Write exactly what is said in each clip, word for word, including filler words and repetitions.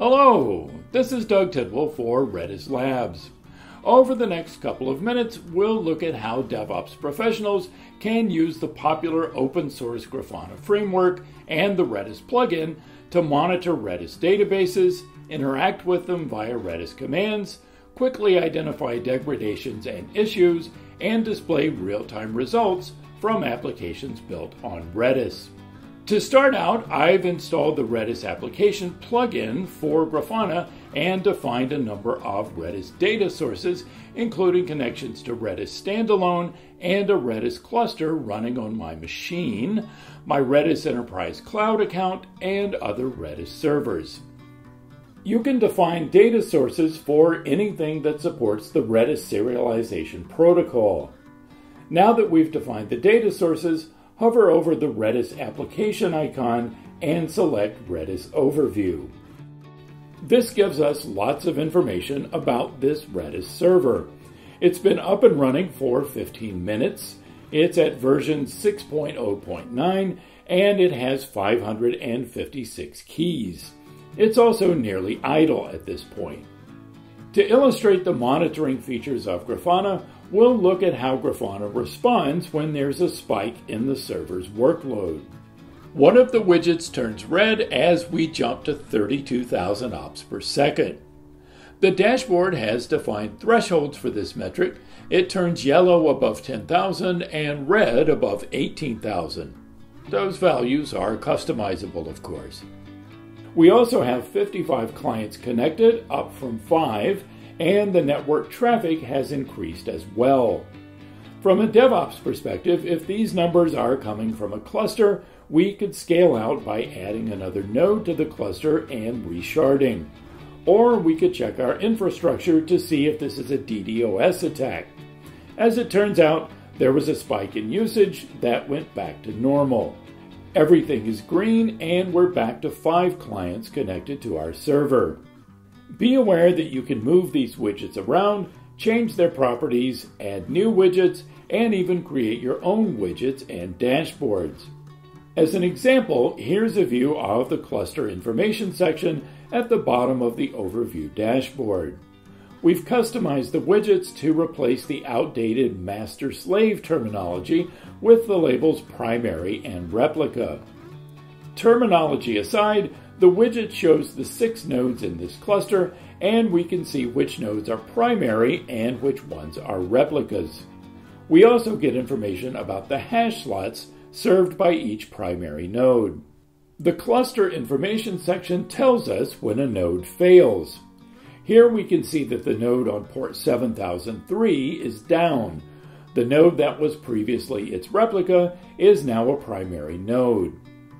Hello, this is Doug Tidwell for Redis Labs. Over the next couple of minutes, we'll look at how DevOps professionals can use the popular open source Grafana framework and the Redis plugin to monitor Redis databases, interact with them via Redis commands, quickly identify degradations and issues, and display real-time results from applications built on Redis. To start out, I've installed the Redis application plugin for Grafana and defined a number of Redis data sources, including connections to Redis Standalone and a Redis cluster running on my machine, my Redis Enterprise Cloud account, and other Redis servers. You can define data sources for anything that supports the Redis serialization protocol. Now that we've defined the data sources, hover over the Redis application icon and select Redis Overview. This gives us lots of information about this Redis server. It's been up and running for fifteen minutes. It's at version six point oh point nine and it has five hundred fifty-six keys. It's also nearly idle at this point. To illustrate the monitoring features of Grafana, we'll look at how Grafana responds when there's a spike in the server's workload. One of the widgets turns red as we jump to thirty-two thousand ops per second. The dashboard has defined thresholds for this metric. It turns yellow above ten thousand and red above eighteen thousand. Those values are customizable, of course. We also have fifty-five clients connected, up from five, and the network traffic has increased as well. From a DevOps perspective, if these numbers are coming from a cluster, we could scale out by adding another node to the cluster and resharding. Or we could check our infrastructure to see if this is a DDoS attack. As it turns out, there was a spike in usage that went back to normal. Everything is green and we're back to five clients connected to our server. Be aware that you can move these widgets around, change their properties, add new widgets, and even create your own widgets and dashboards. As an example, here's a view of the cluster information section at the bottom of the overview dashboard. We've customized the widgets to replace the outdated master-slave terminology with the labels primary and replica. Terminology aside, the widget shows the six nodes in this cluster, and we can see which nodes are primary and which ones are replicas. We also get information about the hash slots served by each primary node. The cluster information section tells us when a node fails. Here we can see that the node on port seven thousand three is down. The node that was previously its replica is now a primary node.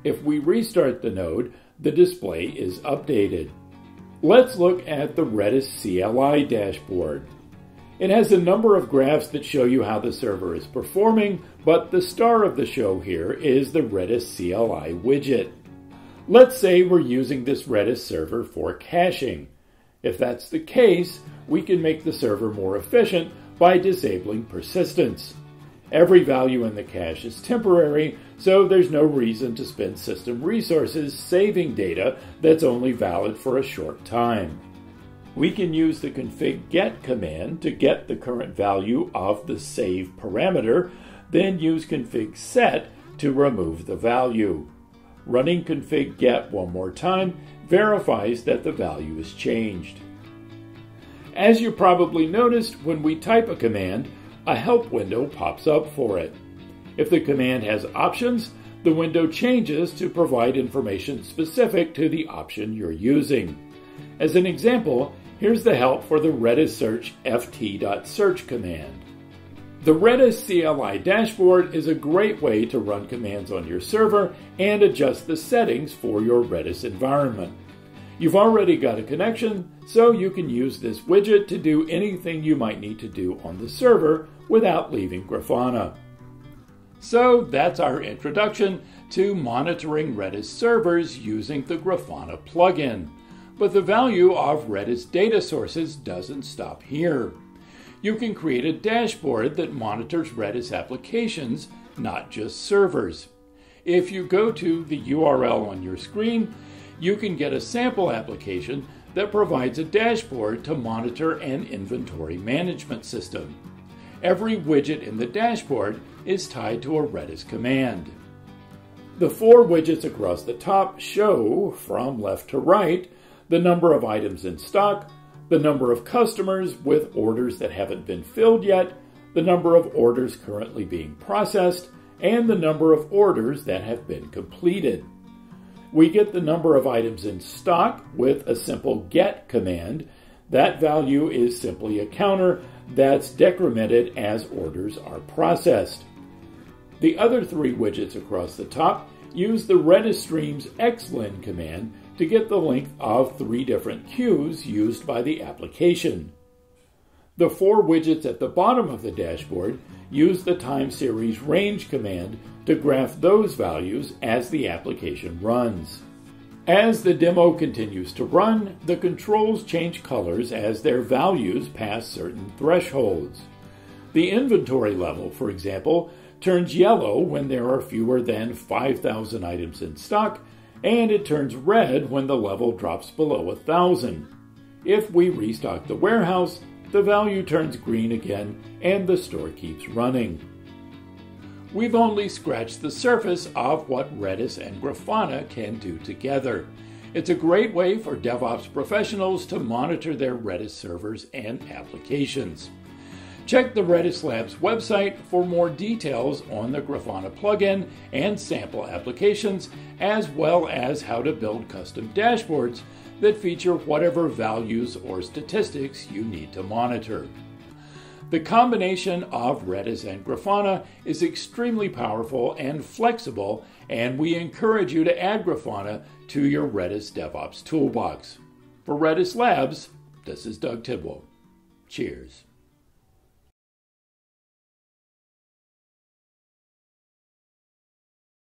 If we restart the node, the display is updated. Let's look at the Redis C L I dashboard. It has a number of graphs that show you how the server is performing, but the star of the show here is the Redis C L I widget. Let's say we're using this Redis server for caching. If that's the case, we can make the server more efficient by disabling persistence. Every value in the cache is temporary, so there's no reason to spend system resources saving data that's only valid for a short time. We can use the config get command to get the current value of the save parameter, then use config set to remove the value. Running config get one more time verifies that the value is changed. As you probably noticed, when we type a command, a help window pops up for it. If the command has options, the window changes to provide information specific to the option you're using. As an example, here's the help for the Redis search ft.search command. The Redis C L I dashboard is a great way to run commands on your server and adjust the settings for your Redis environment. You've already got a connection, so you can use this widget to do anything you might need to do on the server without leaving Grafana. So that's our introduction to monitoring Redis servers using the Grafana plugin. But the value of Redis data sources doesn't stop here. You can create a dashboard that monitors Redis applications, not just servers. If you go to the U R L on your screen, you can get a sample application that provides a dashboard to monitor an inventory management system. Every widget in the dashboard is tied to a Redis command. The four widgets across the top show, from left to right, the number of items in stock, the number of customers with orders that haven't been filled yet, the number of orders currently being processed, and the number of orders that have been completed. We get the number of items in stock with a simple get command. That value is simply a counter that's decremented as orders are processed. The other three widgets across the top use the Redis Streams xlen command to get the length of three different queues used by the application. The four widgets at the bottom of the dashboard use the time series range command to graph those values as the application runs. As the demo continues to run, the controls change colors as their values pass certain thresholds. The inventory level, for example, turns yellow when there are fewer than five thousand items in stock, and it turns red when the level drops below one thousand. If we restock the warehouse, the value turns green again, and the store keeps running. We've only scratched the surface of what Redis and Grafana can do together. It's a great way for DevOps professionals to monitor their Redis servers and applications. Check the Redis Labs website for more details on the Grafana plugin and sample applications, as well as how to build custom dashboards that feature whatever values or statistics you need to monitor. The combination of Redis and Grafana is extremely powerful and flexible, and we encourage you to add Grafana to your Redis DevOps toolbox. For Redis Labs, this is Doug Tidwell. Cheers.